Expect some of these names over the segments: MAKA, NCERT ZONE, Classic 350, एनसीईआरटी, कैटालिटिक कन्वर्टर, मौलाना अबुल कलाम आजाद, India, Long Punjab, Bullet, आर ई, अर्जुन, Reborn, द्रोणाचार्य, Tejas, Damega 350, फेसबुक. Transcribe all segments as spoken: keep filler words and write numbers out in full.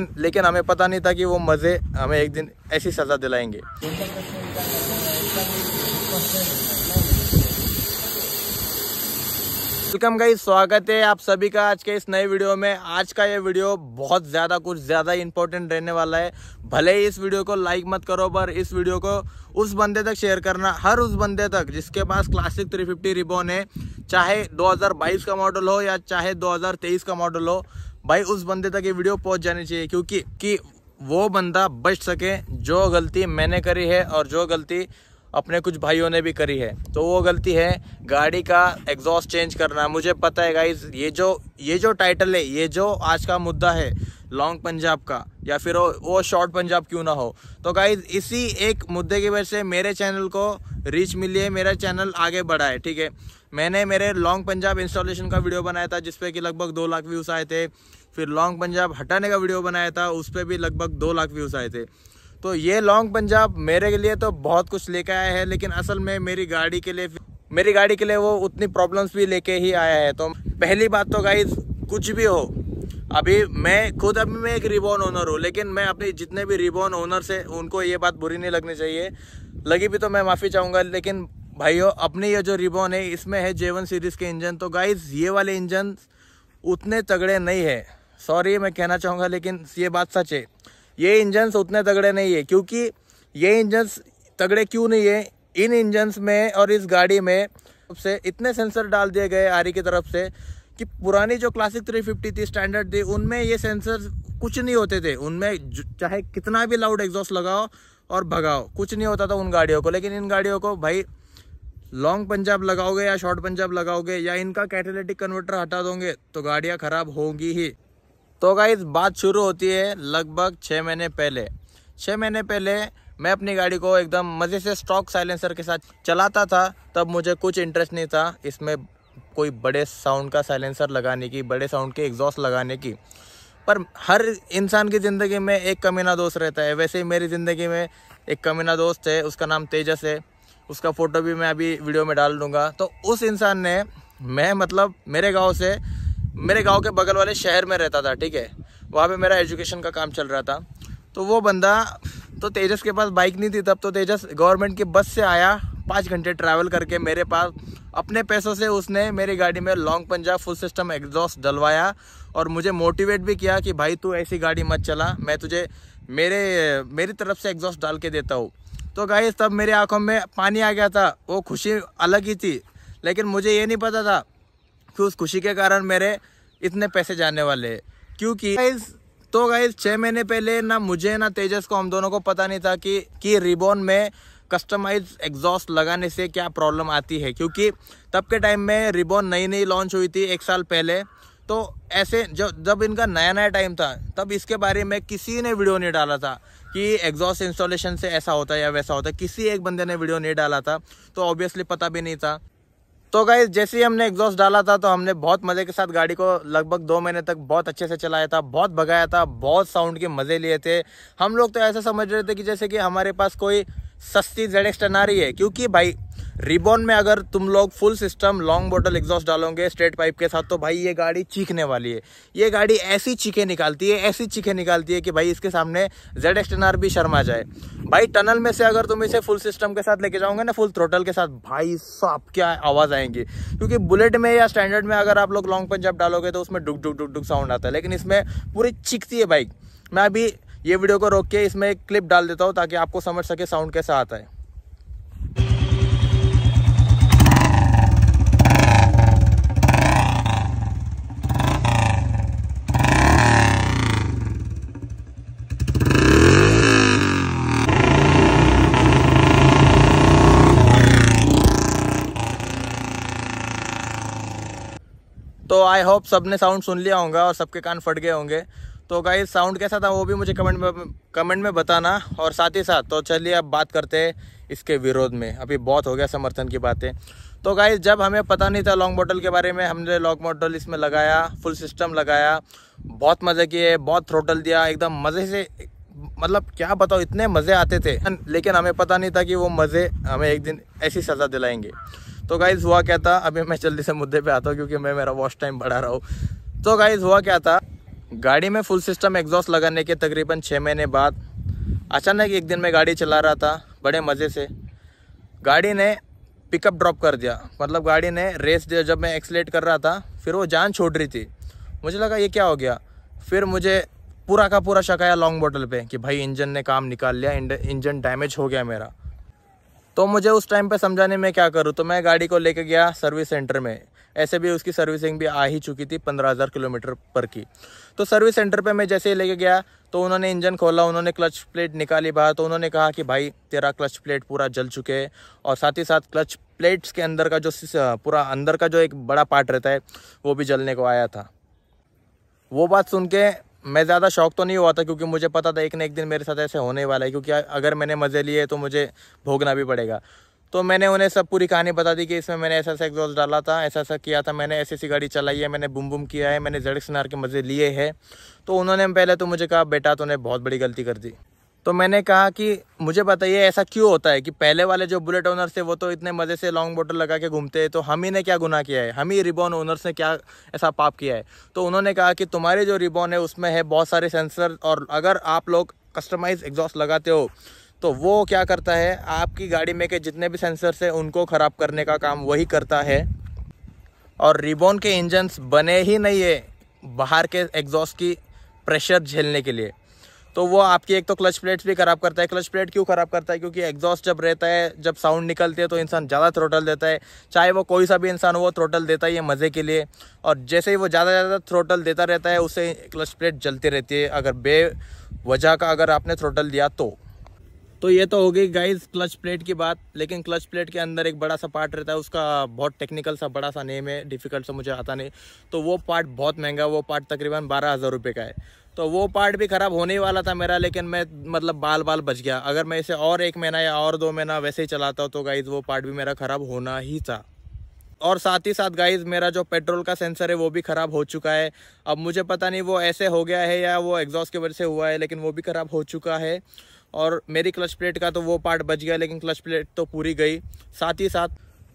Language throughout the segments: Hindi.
लेकिन हमें पता नहीं था कि वो मज़े हमें एक दिन ऐसी सज़ा दिलाएंगे। वेलकम गाइस, स्वागत है आप सभी का आज के इस नए वीडियो में। आज का ये वीडियो बहुत ज़्यादा कुछ ज़्यादा इंपॉर्टेंट रहने वाला है। भले ही इस वीडियो को लाइक मत करो, पर इस वीडियो को उस बंदे तक शेयर करना, हर उस बंदे तक जिसके पास क्लासिक थ्री फिफ्टी रिबॉर्न है, चाहे दो हज़ार बाईस का मॉडल हो या चाहे दो हज़ार तेईस का मॉडल हो। भाई उस बंदे तक ये वीडियो पहुंच जानी चाहिए, क्योंकि कि वो बंदा बच सके जो गलती मैंने करी है और जो गलती अपने कुछ भाइयों ने भी करी है। तो वो गलती है गाड़ी का एग्जॉस्ट चेंज करना। मुझे पता है गाइस, ये जो ये जो टाइटल है, ये जो आज का मुद्दा है लॉन्ग पंजाब का, या फिर वो, वो शॉर्ट पंजाब क्यों ना हो, तो गाइस इसी एक मुद्दे की वजह से मेरे चैनल को रीच मिली है, मेरा चैनल आगे बढ़ा है। ठीक है, मैंने मेरे लॉन्ग पंजाब इंस्टॉलेशन का वीडियो बनाया था जिस पे कि लगभग दो लाख व्यूज़ आए थे। फिर लॉन्ग पंजाब हटाने का वीडियो बनाया था, उस पर भी लगभग दो लाख व्यूज़ आए थे। तो ये लॉन्ग पंजाब मेरे लिए तो बहुत कुछ लेके आया है, लेकिन असल में मेरी गाड़ी के लिए मेरी गाड़ी के लिए वो उतनी प्रॉब्लम्स भी लेके ही आया है। तो पहली बात तो गाइस, कुछ भी हो, अभी मैं खुद अभी मैं एक रिबॉर्न ओनर हूँ, लेकिन मैं अपने जितने भी रिबॉर्न ओनर से उनको ये बात बुरी नहीं लगनी चाहिए। लगी भी तो मैं माफ़ी चाहूँगा। लेकिन भाइयों, अपने ये जो रिबॉर्न है इसमें है जेवन सीरीज़ के इंजन। तो गाइस ये वाले इंजन उतने तगड़े नहीं है, सॉरी मैं कहना चाहूँगा, लेकिन ये बात सच है, ये इंजन्स उतने तगड़े नहीं है। क्योंकि ये इंजन्स तगड़े क्यों नहीं है, इन इंजन्स में और इस गाड़ी में सबसे इतने सेंसर डाल दिए गए आर ई की तरफ से कि पुरानी जो क्लासिक थ्री फिफ्टी थी, स्टैंडर्ड थी, उनमें ये सेंसर कुछ नहीं होते थे। उनमें चाहे कितना भी लाउड एग्जॉस्ट लगाओ और भगाओ, कुछ नहीं होता था उन गाड़ियों को। लेकिन इन गाड़ियों को भाई लॉन्ग पंजाब लगाओगे या शॉर्ट पंजाब लगाओगे या इनका कैटेलिटिक कन्वर्टर हटा दोगे तो गाड़ियाँ ख़राब होंगी ही। तो गाइस बात शुरू होती है लगभग छः महीने पहले। छः महीने पहले मैं अपनी गाड़ी को एकदम मज़े से स्टॉक साइलेंसर के साथ चलाता था। तब मुझे कुछ इंटरेस्ट नहीं था इसमें कोई बड़े साउंड का साइलेंसर लगाने की, बड़े साउंड के एग्जॉस्ट लगाने की। पर हर इंसान की ज़िंदगी में एक कमीना दोस्त रहता है, वैसे ही मेरी ज़िंदगी में एक कमीना दोस्त है, उसका नाम तेजस है। उसका फ़ोटो भी मैं अभी वीडियो में डाल दूँगा। तो उस इंसान ने, मैं मतलब मेरे गाँव से, मेरे गाँव के बगल वाले शहर में रहता था, ठीक है, वहाँ पर मेरा एजुकेशन का काम चल रहा था। तो वो बंदा, तो तेजस के पास बाइक नहीं थी तब, तो तेजस गवर्नमेंट की बस से आया, पाँच घंटे ट्रैवल करके मेरे पास अपने पैसों से उसने मेरी गाड़ी में long Punjab full system exhaust डलवाया और मुझे मोटिवेट भी किया कि भाई तू ऐसी गाड़ी मत चला, मैं तुझे मेरे मेरी तरफ से एग्जॉस्ट डाल के देता हूँ। तो गाइस तब मेरी आंखों में पानी आ गया था, वो खुशी अलग ही थी। लेकिन मुझे ये नहीं पता था कि उस खुशी के कारण मेरे इतने पैसे जाने वाले हैं, क्योंकि गाइस तो गाइस छः महीने पहले ना मुझे ना तेजस को, हम दोनों को पता नहीं था कि कि रिबॉर्न में कस्टमाइज एग्जॉस्ट लगाने से क्या प्रॉब्लम आती है। क्योंकि तब के टाइम में रिबॉर्न नई नई लॉन्च हुई थी एक साल पहले। तो ऐसे जो जब इनका नया नया टाइम था तब इसके बारे में किसी ने वीडियो नहीं डाला था कि एग्जॉस्ट इंस्टॉलेशन से ऐसा होता है या वैसा होता है। किसी एक बंदे ने वीडियो नहीं डाला था, तो ऑब्वियसली पता भी नहीं था। तो गाइस जैसे ही हमने एग्जॉस्ट डाला था तो हमने बहुत मज़े के साथ गाड़ी को लगभग दो महीने तक बहुत अच्छे से चलाया था, बहुत भगाया था, बहुत साउंड के मज़े लिए थे। हम लोग तो ऐसा समझ रहे थे कि जैसे कि हमारे पास कोई सस्ती जेड एक्स टनारी है, क्योंकि भाई रिबॉर्न में अगर तुम लोग full system long bottle exhaust डालोगे स्ट्रेट पाइप के साथ तो भाई ये गाड़ी चीखने वाली है। ये गाड़ी ऐसी चीखें निकालती है, ऐसी चीखें निकालती है कि भाई इसके सामने जेड एक्स टनार भी शर्मा जाए। भाई टनल में से अगर तुम इसे फुल सिस्टम के साथ लेके जाओगे ना, फुल थ्रोटल के साथ, भाई साहब क्या आवाज़ आएंगी। क्योंकि बुलेट में या स्टैंडर्ड में अगर आप लोग लॉन्ग पंजाब डालोगे तो उसमें डुक डुक डुक डुक साउंड आता है, लेकिन इसमें पूरी चीखती है बाइक। मैं अभी ये वीडियो को रोक के इसमें एक क्लिप डाल देता हूँ ताकि आपको समझ सके साउंड कैसा आता है। तो आई होप सबने साउंड सुन लिया होगा और सबके कान फट गए होंगे। तो गाइस साउंड कैसा था वो भी मुझे कमेंट में कमेंट में बताना, और साथ ही साथ तो चलिए अब बात करते हैं इसके विरोध में। अभी बहुत हो गया समर्थन की बातें। तो गाइस जब हमें पता नहीं था लॉन्ग बॉटल के बारे में, हमने लॉन्ग बॉटल इसमें लगाया, फुल सिस्टम लगाया, बहुत मज़े किए, बहुत थ्रोटल दिया, एकदम मज़े से, मतलब क्या बताओ इतने मज़े आते थे। लेकिन हमें पता नहीं था कि वो मज़े हमें एक दिन ऐसी सज़ा दिलाएंगे। तो गाइस हुआ क्या था, अभी मैं जल्दी से मुद्दे पर आता हूँ क्योंकि मैं मेरा वॉच टाइम बढ़ा रहा हूँ। तो गाइस हुआ क्या था गाड़ी में फुल सिस्टम एग्जॉस्ट लगाने के तकरीबन छः महीने बाद अचानक एक दिन मैं गाड़ी चला रहा था, बड़े मज़े से गाड़ी ने पिकअप ड्रॉप कर दिया। मतलब गाड़ी ने रेस दिया, जब मैं एक्सलेट कर रहा था फिर वो जान छोड़ रही थी, मुझे लगा ये क्या हो गया। फिर मुझे पूरा का पूरा शक आया लॉन्ग बॉटल पे कि भाई इंजन ने काम निकाल लिया, इंजन डैमेज हो गया मेरा। तो मुझे उस टाइम पे समझाने में क्या करूँ, तो मैं गाड़ी को लेके गया सर्विस सेंटर में। ऐसे भी उसकी सर्विसिंग भी आ ही चुकी थी पंद्रह हज़ार किलोमीटर पर की। तो सर्विस सेंटर पे मैं जैसे ही लेके गया तो उन्होंने इंजन खोला, उन्होंने क्लच प्लेट निकाली बाहर, तो उन्होंने कहा कि भाई तेरा क्लच प्लेट पूरा जल चुके हैं और साथ ही साथ क्लच प्लेट्स के अंदर का जो पूरा अंदर का जो एक बड़ा पार्ट रहता है वो भी जलने को आया था। वो बात सुन के मैं ज़्यादा शौक तो नहीं हुआ था, क्योंकि मुझे पता था एक ना एक दिन मेरे साथ ऐसे होने वाला है, क्योंकि अगर मैंने मज़े लिए तो मुझे भोगना भी पड़ेगा। तो मैंने उन्हें सब पूरी कहानी बता दी कि इसमें मैंने ऐसा ऐसा एग्जॉस्ट डाला था, ऐसा ऐसा किया था, मैंने ऐसी ऐसी गाड़ी चलाई है, मैंने बुम बुम किया है, मैंने ज़ेड एक्स एन आर के मज़े लिए हैं। तो उन्होंने पहले तो मुझे कहा बेटा तूने बहुत बड़ी गलती कर दी। तो मैंने कहा कि मुझे बताइए ऐसा क्यों होता है कि पहले वाले जो बुलेट ओनर्स थे वो तो इतने मज़े से लॉन्ग बॉटल लगा के घूमते हैं, तो हम ही ने क्या गुनाह किया है, हम ही रिबॉर्न ओनर्स ने क्या ऐसा पाप किया है। तो उन्होंने कहा कि तुम्हारी जो रिबॉर्न है उसमें है बहुत सारे सेंसर, और अगर आप लोग कस्टमाइज एग्जॉस्ट लगाते हो तो वो क्या करता है, आपकी गाड़ी में के जितने भी सेंसर्स हैं उनको ख़राब करने का काम वही करता है। और रिबॉर्न के इंजन्स बने ही नहीं है बाहर के एग्जॉस्ट की प्रेशर झेलने के लिए। तो वो आपकी एक तो क्लच प्लेट्स भी ख़राब करता है। क्लच प्लेट क्यों ख़राब करता है, क्योंकि एग्जॉस्ट जब रहता है, जब साउंड निकलती है तो इंसान ज़्यादा थ्रोटल देता है, चाहे वो कोई सा भी इंसान हो वो थ्रोटल देता ही है मज़े के लिए। और जैसे ही वो ज़्यादा ज़्यादा थ्रोटल देता रहता है उससे क्लच प्लेट जलती रहती है, अगर बेवजह का अगर आपने थ्रोटल दिया तो। तो ये तो हो गई गाइस क्लच प्लेट की बात। लेकिन क्लच प्लेट के अंदर एक बड़ा सा पार्ट रहता है, उसका बहुत टेक्निकल सा बड़ा सा नेम है, डिफ़िकल्ट सा मुझे आता नहीं, तो वो पार्ट बहुत महंगा, वो पार्ट तकरीबन बारह हज़ार रुपये का है। तो वो पार्ट भी ख़राब होने वाला था मेरा, लेकिन मैं मतलब बाल बाल बच गया। अगर मैं इसे और एक महीना या और दो महीना वैसे ही चलाता तो गाइस वो पार्ट भी मेरा ख़राब होना ही था। और साथ ही साथ गाइस मेरा जो पेट्रोल का सेंसर है वो भी ख़राब हो चुका है। अब मुझे पता नहीं वो ऐसे हो गया है या वो एग्जॉस्ट की वजह से हुआ है, लेकिन वो भी ख़राब हो चुका है। और मेरी क्लच प्लेट का तो वो पार्ट बच गया, लेकिन क्लच प्लेट तो पूरी गई। साथ ही साथ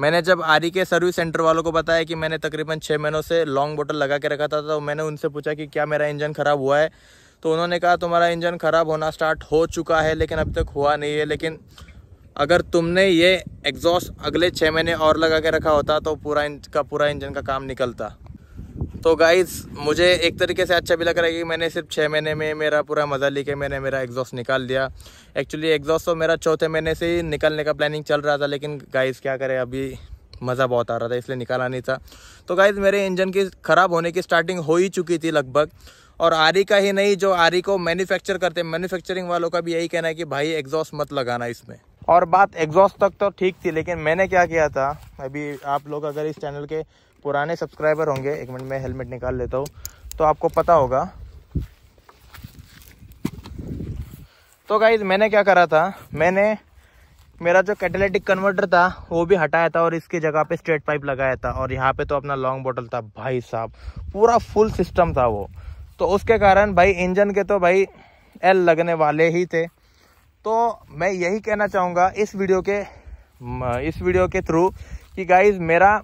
मैंने जब आर ई के सर्विस सेंटर वालों को बताया कि मैंने तकरीबन छः महीनों से लॉन्ग बोतल लगा के रखा था, तो मैंने उनसे पूछा कि क्या मेरा इंजन ख़राब हुआ है। तो उन्होंने कहा तुम्हारा इंजन ख़राब होना स्टार्ट हो चुका है, लेकिन अब तक हुआ नहीं है, लेकिन अगर तुमने ये एग्जॉस्ट अगले छः महीने और लगा के रखा होता तो पूरा का पूरा इंजन का काम निकलता। तो गाइज़ मुझे एक तरीके से अच्छा भी लग रहा है कि मैंने सिर्फ छः महीने में मेरा पूरा मज़ा लेके मैंने मेरा एग्जॉस्ट निकाल दिया। एक्चुअली एग्जॉस्ट तो मेरा चौथे महीने से ही निकलने का प्लानिंग चल रहा था, लेकिन गाइज़ क्या करें, अभी मज़ा बहुत आ रहा था इसलिए निकाला नहीं था। तो गाइज़ मेरे इंजन की ख़राब होने की स्टार्टिंग हो ही चुकी थी लगभग। और आर ई का ही नहीं, जो आर ई को मैन्युफैक्चर करते हैं, मैन्युफैक्चरिंग वालों का भी यही कहना है कि भाई एग्जॉस्ट मत लगाना इसमें। और बात एग्जॉस्ट तक तो ठीक थी, लेकिन मैंने क्या किया था, अभी आप लोग अगर इस चैनल के पुराने सब्सक्राइबर होंगे, एक मिनट में हेलमेट निकाल लेता हूँ, तो आपको पता होगा। तो गाइज मैंने क्या करा था, मैंने मेरा जो कैटालिटिक कन्वर्टर था वो भी हटाया था और इसकी जगह पे स्ट्रेट पाइप लगाया था। और यहाँ पे तो अपना लॉन्ग बॉटल था, भाई साहब पूरा फुल सिस्टम था वो। तो उसके कारण भाई इंजन के तो भाई एल लगने वाले ही थे। तो मैं यही कहना चाहूँगा इस वीडियो के इस वीडियो के थ्रू कि गाइज मेरा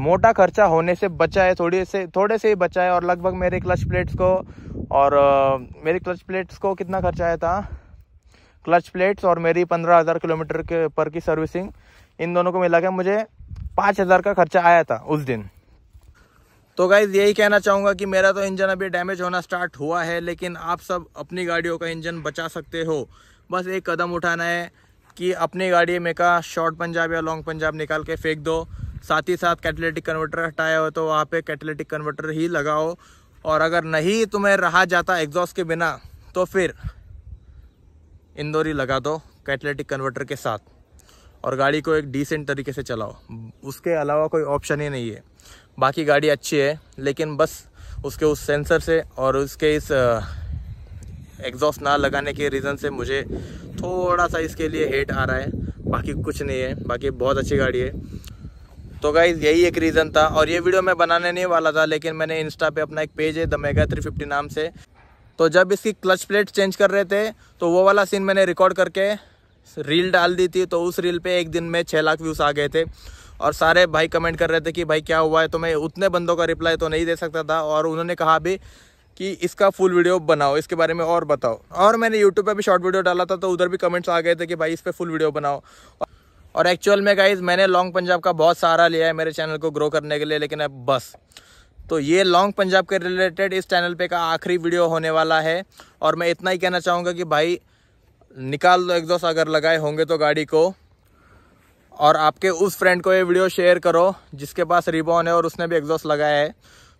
मोटा खर्चा होने से बचा है, थोड़ी से थोड़े से ही बचा है। और लगभग मेरे क्लच प्लेट्स को और uh, मेरी क्लच प्लेट्स को कितना खर्चा आया था, क्लच प्लेट्स और मेरी पंद्रह हज़ार किलोमीटर के पर की सर्विसिंग, इन दोनों को मिला के मुझे पाँच हज़ार का खर्चा आया था उस दिन। तो गाइज़ यही कहना चाहूँगा कि मेरा तो इंजन अभी डैमेज होना स्टार्ट हुआ है, लेकिन आप सब अपनी गाड़ियों का इंजन बचा सकते हो। बस एक कदम उठाना है कि अपनी गाड़ी में का शॉर्ट पंजाब या लॉन्ग पंजाब निकाल के फेंक दो। साथ ही साथ कैटालिटिक कन्वर्टर हटाया हो तो वहाँ पे कैटालिटिक कन्वर्टर ही लगाओ। और अगर नहीं तुम्हें रहा जाता एग्जॉस्ट के बिना तो फिर इंदौरी लगा दो कैटालिटिक कन्वर्टर के साथ, और गाड़ी को एक डिसेंट तरीके से चलाओ। उसके अलावा कोई ऑप्शन ही नहीं है। बाकी गाड़ी अच्छी है, लेकिन बस उसके उस सेंसर से और उसके इस एग्जॉस्ट ना लगाने के रीज़न से मुझे थोड़ा सा इसके लिए हेट आ रहा है, बाकी कुछ नहीं है। बाकी बहुत अच्छी गाड़ी है। तो गाइज़ यही एक रीज़न था। और ये वीडियो मैं बनाने नहीं वाला था, लेकिन मैंने इंस्टा पे अपना एक पेज है दमेगा थ्री फिफ्टी नाम से, तो जब इसकी क्लच प्लेट चेंज कर रहे थे तो वो वाला सीन मैंने रिकॉर्ड करके रील डाल दी थी। तो उस रील पे एक दिन में छः लाख व्यूज़ आ गए थे। और सारे भाई कमेंट कर रहे थे कि भाई क्या हुआ है, तो मैं उतने बंदों का रिप्लाई तो नहीं दे सकता था। और उन्होंने कहा भी कि इसका फुल वीडियो बनाओ, इसके बारे में और बताओ। और मैंने यूट्यूब पे भी शॉर्ट वीडियो डाला था तो उधर भी कमेंट्स आ गए थे कि भाई इस पर फुल वीडियो बनाओ। और एक्चुअल में गाइज मैंने लॉन्ग पंजाब का बहुत सहारा लिया है मेरे चैनल को ग्रो करने के लिए, लेकिन अब बस तो ये लॉन्ग पंजाब के रिलेटेड इस चैनल पे का आखिरी वीडियो होने वाला है। और मैं इतना ही कहना चाहूँगा कि भाई निकाल दो एग्जॉस्ट अगर लगाए होंगे तो गाड़ी को, और आपके उस फ्रेंड को ये वीडियो शेयर करो जिसके पास रिबॉर्न है और उसने भी एग्जॉस्ट लगाया है,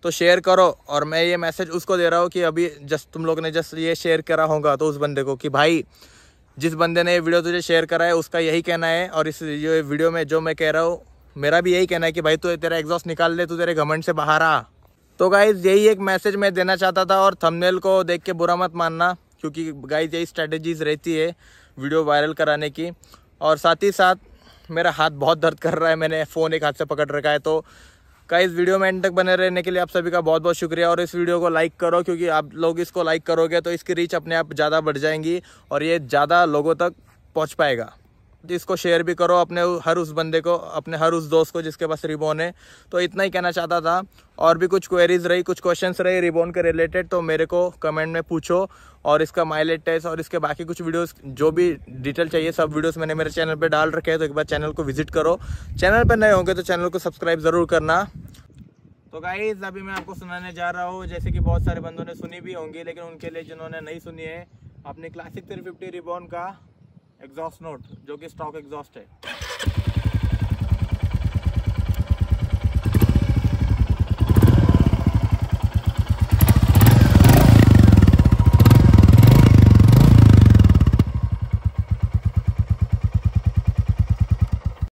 तो शेयर करो। और मैं ये मैसेज उसको दे रहा हूँ कि अभी जस्ट तुम लोग ने जस्ट ये शेयर करा होगा तो उस बंदे को कि भाई जिस बंदे ने ये वीडियो तुझे शेयर करा है उसका यही कहना है, और इस ये वीडियो में जो मैं कह रहा हूँ मेरा भी यही कहना है कि भाई तू तेरा एग्जॉस्ट निकाल ले, तू तेरे घमंड से बाहर आ। तो गाइज़ यही एक मैसेज मैं देना चाहता था। और थंबनेल को देख के बुरा मत मानना, क्योंकि गाइज़ यही स्ट्रेटजीज रहती है वीडियो वायरल कराने की। और साथ ही साथ मेरा हाथ बहुत दर्द कर रहा है, मैंने फ़ोन एक हाथ से पकड़ रखा है। तो गाइज़ वीडियो में एंड तक बने रहने के लिए आप सभी का बहुत बहुत शुक्रिया। और इस वीडियो को लाइक करो, क्योंकि आप लोग इसको लाइक करोगे तो इसकी रीच अपने आप ज़्यादा बढ़ जाएंगी और ये ज़्यादा लोगों तक पहुँच पाएगा। इसको शेयर भी करो अपने हर उस बंदे को, अपने हर उस दोस्त को जिसके पास रिबॉर्न है। तो इतना ही कहना चाहता था। और भी कुछ क्वेरीज रही, कुछ क्वेश्चंस रहे रिबॉर्न के रिलेटेड तो मेरे को कमेंट में पूछो। और इसका माइलेज टेस्ट और इसके बाकी कुछ वीडियोस जो भी डिटेल चाहिए सब वीडियोस मैंने मेरे चैनल पर डाल रखे हैं, तो एक बार चैनल को विजिट करो। चैनल पर नए होंगे तो चैनल को सब्सक्राइब ज़रूर करना। तो गाइस अभी मैं आपको सुनाने जा रहा हूँ, जैसे कि बहुत सारे बंदों ने सुनी भी होंगी, लेकिन उनके लिए जिन्होंने नहीं सुनी है, अपने क्लासिक थ्री फिफ्टी रिबॉर्न का एग्जॉस्ट नोट जो कि स्टॉक एग्जॉस्ट है।